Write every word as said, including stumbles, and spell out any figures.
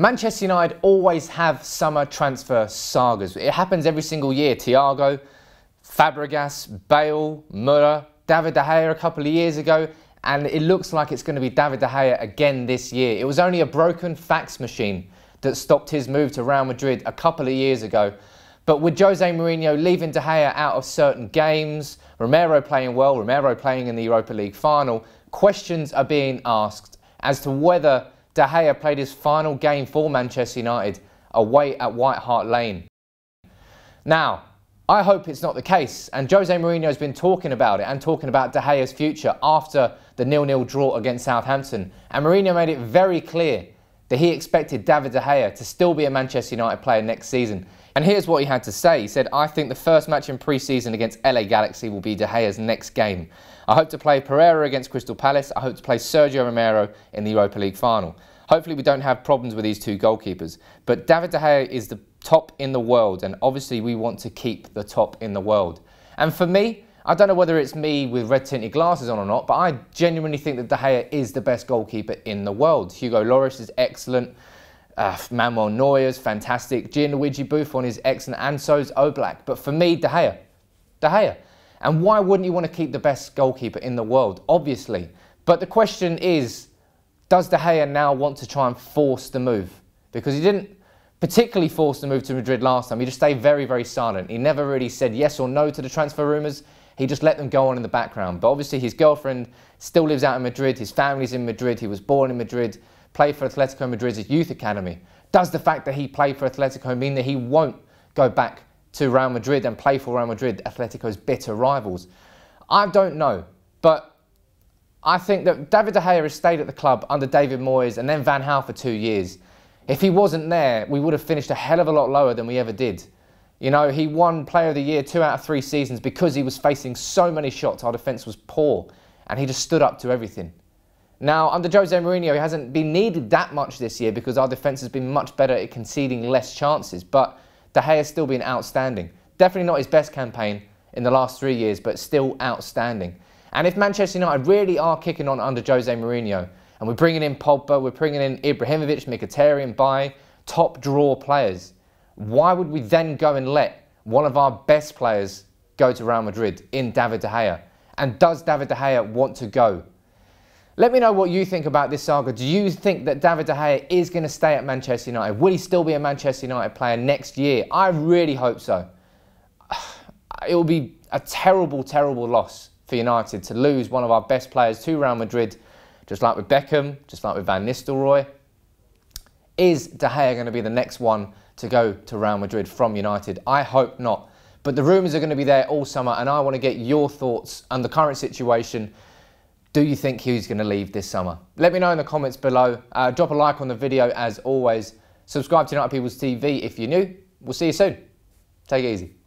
Manchester United always have summer transfer sagas. It happens every single year. Thiago, Fabregas, Bale, Murrah, David De Gea a couple of years ago, and it looks like it's going to be David De Gea again this year. It was only a broken fax machine that stopped his move to Real Madrid a couple of years ago. But with Jose Mourinho leaving De Gea out of certain games, Romero playing well, Romero playing in the Europa League final, questions are being asked as to whether De Gea played his final game for Manchester United away at White Hart Lane. Now, I hope it's not the case, and Jose Mourinho's been talking about it and talking about De Gea's future after the nil nil draw against Southampton, and Mourinho made it very clear that he expected David De Gea to still be a Manchester United player next season. And here's what he had to say. He said, "I think the first match in pre-season against L A Galaxy will be De Gea's next game. I hope to play Pereira against Crystal Palace. I hope to play Sergio Romero in the Europa League final. Hopefully we don't have problems with these two goalkeepers. But David De Gea is the top in the world, and obviously we want to keep the top in the world." And for me, I don't know whether it's me with red-tinted glasses on or not, but I genuinely think that De Gea is the best goalkeeper in the world. Hugo Lloris is excellent. Uh, Manuel Neuer is fantastic. Gianluigi Buffon is excellent, and so's Oblak. But for me, De Gea. De Gea. And why wouldn't you want to keep the best goalkeeper in the world? Obviously. But the question is, does De Gea now want to try and force the move? Because he didn't particularly forced the move to Madrid last time. He just stayed very, very silent. He never really said yes or no to the transfer rumours. He just let them go on in the background. But obviously his girlfriend still lives out in Madrid. His family's in Madrid. He was born in Madrid, played for Atletico Madrid's youth academy. Does the fact that he played for Atletico mean that he won't go back to Real Madrid and play for Real Madrid, Atletico's bitter rivals? I don't know, but I think that David De Gea has stayed at the club under David Moyes and then Van Gaal for two years. If he wasn't there, we would have finished a hell of a lot lower than we ever did. You know, he won Player of the Year two out of three seasons because he was facing so many shots. Our defence was poor, and he just stood up to everything. Now, under Jose Mourinho, he hasn't been needed that much this year because our defence has been much better at conceding less chances, but De Gea has still been outstanding. Definitely not his best campaign in the last three years, but still outstanding. And if Manchester United really are kicking on under Jose Mourinho, and we're bringing in Pogba, we're bringing in Ibrahimović, Mkhitaryan, Baye, top draw players. Why would we then go and let one of our best players go to Real Madrid in David De Gea? And does David De Gea want to go? Let me know what you think about this saga. Do you think that David De Gea is going to stay at Manchester United? Will he still be a Manchester United player next year? I really hope so. It will be a terrible, terrible loss for United to lose one of our best players to Real Madrid. Just like with Beckham, just like with Van Nistelrooy. Is De Gea going to be the next one to go to Real Madrid from United? I hope not. But the rumours are going to be there all summer, and I want to get your thoughts on the current situation. Do you think he's going to leave this summer? Let me know in the comments below. Uh, drop a like on the video as always. Subscribe to United People's T V if you're new. We'll see you soon. Take it easy.